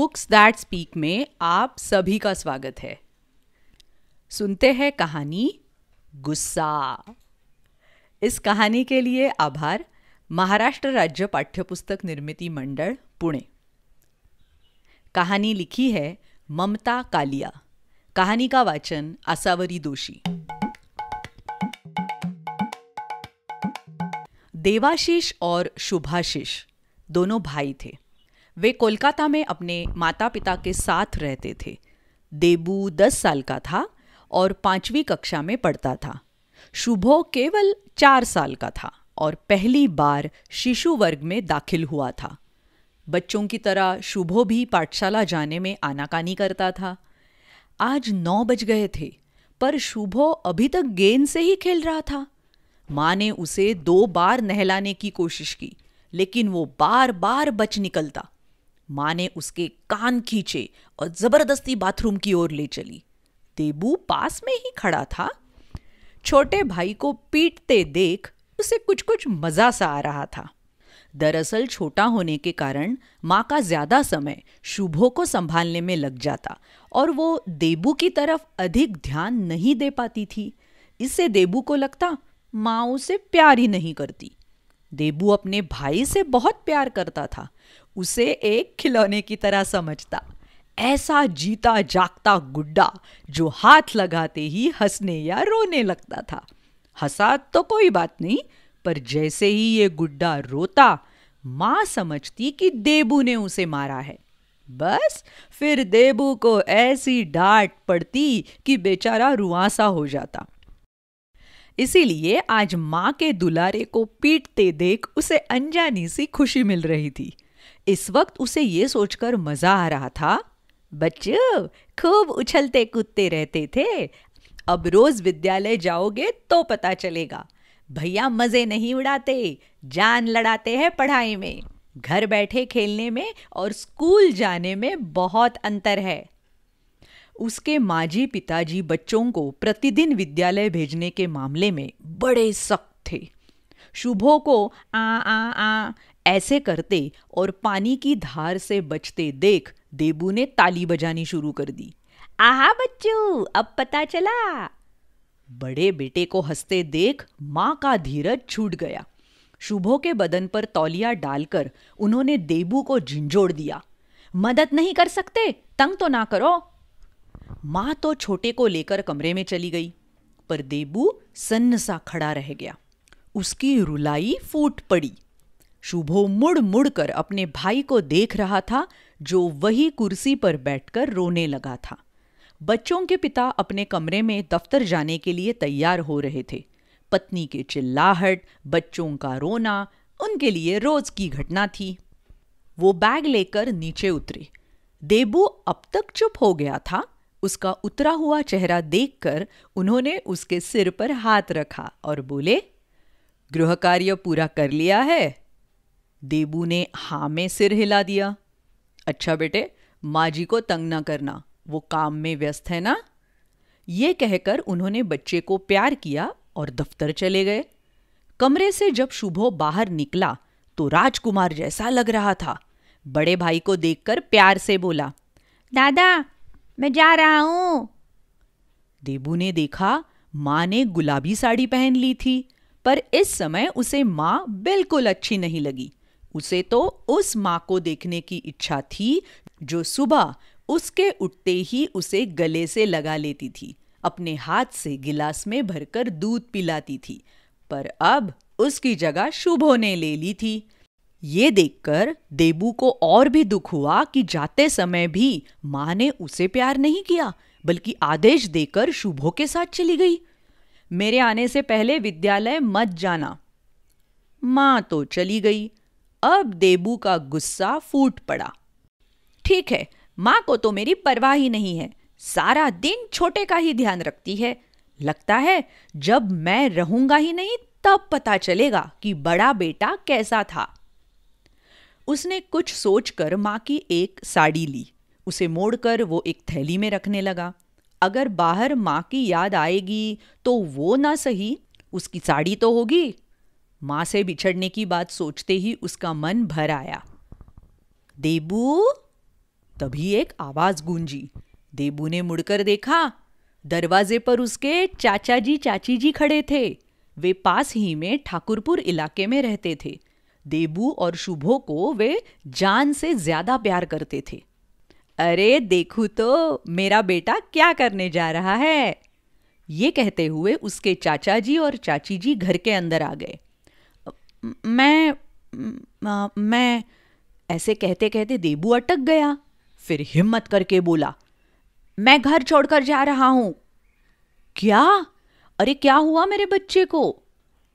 Books that speak में आप सभी का स्वागत है। सुनते हैं कहानी गुस्सा। इस कहानी के लिए आभार महाराष्ट्र राज्य पाठ्यपुस्तक निर्मिती मंडळ पुणे। कहानी लिखी है ममता कालिया। कहानी का वाचन आसावरी दोशी। देवाशीष और शुभाशीष दोनों भाई थे। वे कोलकाता में अपने माता पिता के साथ रहते थे। देबू 10 साल का था और 5वीं कक्षा में पढ़ता था। शुभो केवल 4 साल का था और पहली बार शिशु वर्ग में दाखिल हुआ था। बच्चों की तरह शुभो भी पाठशाला जाने में आनाकानी करता था। आज 9 बज गए थे पर शुभो अभी तक गेंद से ही खेल रहा था। माँ ने उसे 2 बार नहलाने की कोशिश की लेकिन वो बार बार बच निकलता। माँ ने उसके कान खींचे और जबरदस्ती बाथरूम की ओर ले चली। देबू पास में ही खड़ा था। छोटे भाई को पीटते देख उसे कुछ कुछ मजा सा आ रहा था। दरअसल छोटा होने के कारण माँ का ज्यादा समय शुभो को संभालने में लग जाता और वो देबू की तरफ अधिक ध्यान नहीं दे पाती थी। इससे देबू को लगता माँ उसे प्यार ही नहीं करती। देबू अपने भाई से बहुत प्यार करता था, उसे एक खिलौने की तरह समझता। ऐसा जीता जागता गुड्डा जो हाथ लगाते ही हंसने या रोने लगता था। हंसा तो कोई बात नहीं पर जैसे ही ये गुड्डा रोता माँ समझती कि देबू ने उसे मारा है। बस फिर देबू को ऐसी डांट पड़ती कि बेचारा रुआंसा हो जाता। इसीलिए आज माँ के दुलारे को पीटते देख उसे अनजानी सी खुशी मिल रही थी। इस वक्त उसे ये सोचकर मजा आ रहा था, बच्चों खूब उछलते कूदते रहते थे, अब रोज विद्यालय जाओगे तो पता चलेगा। भैया मजे नहीं उड़ाते, जान लड़ाते हैं पढ़ाई में। घर बैठे खेलने में और स्कूल जाने में बहुत अंतर है। उसके माजी पिताजी बच्चों को प्रतिदिन विद्यालय भेजने के मामले में बड़े सख्त थे। शुभो को आ आ आ ऐसे करते और पानी की धार से बचते देख देबू ने ताली बजानी शुरू कर दी। आहा बच्चों, अब पता चला। बड़े बेटे को हंसते देख माँ का धीरज छूट गया। शुभो के बदन पर तौलिया डालकर उन्होंने देबू को झिंझोड़ दिया। मदद नहीं कर सकते, तंग तो ना करो। माँ तो छोटे को लेकर कमरे में चली गई पर देबू सन्न सा खड़ा रह गया। उसकी रुलाई फूट पड़ी। शुभो मुड़ मुड़ कर अपने भाई को देख रहा था जो वही कुर्सी पर बैठकर रोने लगा था। बच्चों के पिता अपने कमरे में दफ्तर जाने के लिए तैयार हो रहे थे। पत्नी के चिल्लाहट, बच्चों का रोना उनके लिए रोज की घटना थी। वो बैग लेकर नीचे उतरे। देबू अब तक चुप हो गया था। उसका उतरा हुआ चेहरा देखकर उन्होंने उसके सिर पर हाथ रखा और बोले, गृह कार्य पूरा कर लिया है? देबू ने हाँ में सिर हिला दिया। अच्छा बेटे, माँ जी को तंग ना करना, वो काम में व्यस्त है ना। ये कहकर उन्होंने बच्चे को प्यार किया और दफ्तर चले गए। कमरे से जब शुभो बाहर निकला तो राजकुमार जैसा लग रहा था। बड़े भाई को देखकर प्यार से बोला, दादा मैं जा रहा हूँ। देबू ने देखा माँ ने गुलाबी साड़ी पहन ली थी पर इस समय उसे माँ बिल्कुल अच्छी नहीं लगी। उसे तो उस माँ को देखने की इच्छा थी जो सुबह उसके उठते ही उसे गले से लगा लेती थी, अपने हाथ से गिलास में भरकर दूध पिलाती थी, पर अब उसकी जगह शुभो ने ले ली थी। ये देखकर देबू को और भी दुख हुआ कि जाते समय भी माँ ने उसे प्यार नहीं किया बल्कि आदेश देकर शुभो के साथ चली गई। मेरे आने से पहले विद्यालय मत जाना। माँ तो चली गई। अब देबू का गुस्सा फूट पड़ा। ठीक है, माँ को तो मेरी परवाह ही नहीं है, सारा दिन छोटे का ही ध्यान रखती है। लगता है जब मैं रहूंगा ही नहीं तब पता चलेगा कि बड़ा बेटा कैसा था। उसने कुछ सोचकर माँ की एक साड़ी ली। उसे मोड़कर वो एक थैली में रखने लगा। अगर बाहर माँ की याद आएगी तो वो ना सही, उसकी साड़ी तो होगी। माँ से बिछड़ने की बात सोचते ही उसका मन भर आया। देबू तभी एक आवाज गूंजी। देबू ने मुड़कर देखा, दरवाजे पर उसके चाचा जी चाची जी खड़े थे। वे पास ही में ठाकुरपुर इलाके में रहते थे। देबू और शुभो को वे जान से ज्यादा प्यार करते थे। अरे देखू तो मेरा बेटा क्या करने जा रहा है, ये कहते हुए उसके चाचा जी और चाची जी घर के अंदर आ गए। मैं ऐसे कहते कहते देबू अटक गया। फिर हिम्मत करके बोला, मैं घर छोड़कर जा रहा हूं। क्या? अरे क्या हुआ मेरे बच्चे को?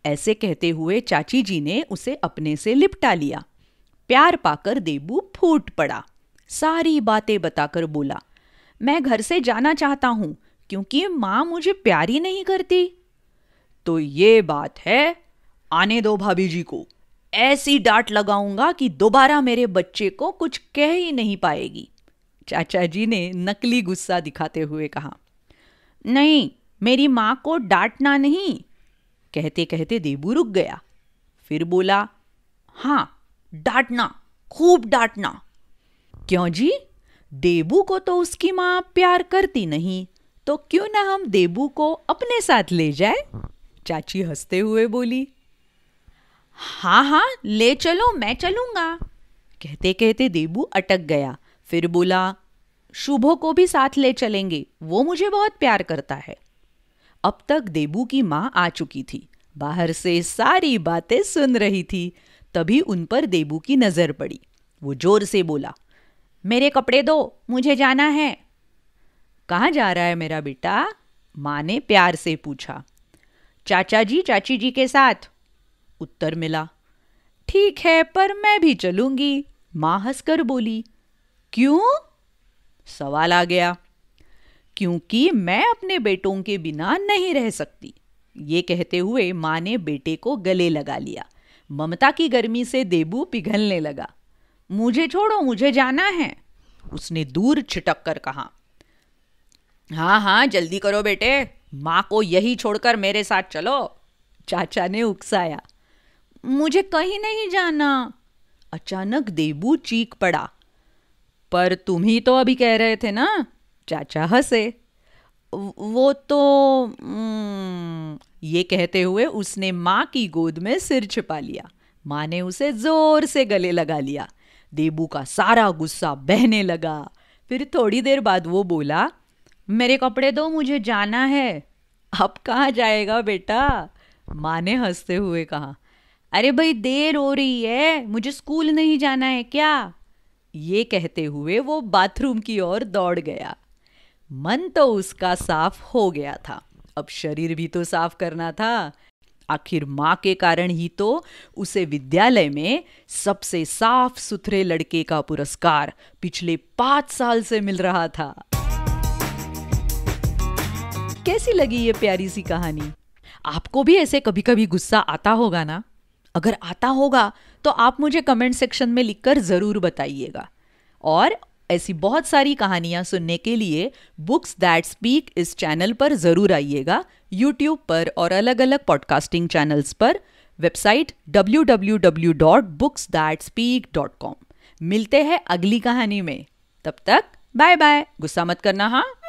ऐसे कहते हुए चाची जी ने उसे अपने से लिपटा लिया। प्यार पाकर देबू फूट पड़ा। सारी बातें बताकर बोला, मैं घर से जाना चाहता हूं क्योंकि माँ मुझे प्यार ही नहीं करती। तो ये बात है, आने दो भाभी जी को, ऐसी डांट लगाऊंगा कि दोबारा मेरे बच्चे को कुछ कह ही नहीं पाएगी। चाचा जी ने नकली गुस्सा दिखाते हुए कहा। नहीं, मेरी माँ को डांटना नहीं, कहते कहते देबू रुक गया। फिर बोला, हाँ डांटना, खूब डांटना। क्यों जी, देबू को तो उसकी माँ प्यार करती नहीं, तो क्यों ना हम देबू को अपने साथ ले जाए? चाची हंसते हुए बोली, हाँ हाँ ले चलो, मैं चलूंगा। कहते कहते देबू अटक गया। फिर बोला, शुभो को भी साथ ले चलेंगे, वो मुझे बहुत प्यार करता है। अब तक देबू की माँ आ चुकी थी, बाहर से सारी बातें सुन रही थी। तभी उन पर देबू की नज़र पड़ी। वो जोर से बोला, मेरे कपड़े दो, मुझे जाना है। कहाँ जा रहा है मेरा बेटा? माँ ने प्यार से पूछा। चाचा जी चाची जी के साथ, उत्तर मिला। ठीक है, पर मैं भी चलूंगी, माँ हंसकर बोली। क्यों? सवाल आ गया। क्योंकि मैं अपने बेटों के बिना नहीं रह सकती, ये कहते हुए माँ ने बेटे को गले लगा लिया। ममता की गर्मी से देबू पिघलने लगा। मुझे छोड़ो, मुझे जाना है, उसने दूर छिटक कर कहा। हाँ हाँ जल्दी करो बेटे, माँ को यही छोड़कर मेरे साथ चलो, चाचा ने उकसाया। मुझे कहीं नहीं जाना, अचानक देबू चीख पड़ा। पर तुम ही तो अभी कह रहे थे ना, चाचा हंसे। वो तो ये कहते हुए उसने माँ की गोद में सिर छिपा लिया। माँ ने उसे जोर से गले लगा लिया। देबू का सारा गुस्सा बहने लगा। फिर थोड़ी देर बाद वो बोला, मेरे कपड़े दो, मुझे जाना है। अब कहाँ जाएगा बेटा? माँ ने हंसते हुए कहा। अरे भाई देर हो रही है, मुझे स्कूल नहीं जाना है क्या? ये कहते हुए वो बाथरूम की ओर दौड़ गया। मन तो उसका साफ हो गया था, अब शरीर भी तो साफ करना था। आखिर माँ के कारण ही तो उसे विद्यालय में सबसे साफ सुथरे लड़के का पुरस्कार पिछले 5 साल से मिल रहा था। कैसी लगी ये प्यारी सी कहानी? आपको भी ऐसे कभी कभी गुस्सा आता होगा ना? अगर आता होगा तो आप मुझे कमेंट सेक्शन में लिखकर ज़रूर बताइएगा। और ऐसी बहुत सारी कहानियाँ सुनने के लिए बुक्स दैट स्पीक इस चैनल पर ज़रूर आइएगा, यूट्यूब पर और अलग अलग पॉडकास्टिंग चैनल्स पर। Website www.booksthatspeak.com। मिलते हैं अगली कहानी में, तब तक बाय बाय। गुस्सा मत करना हाँ।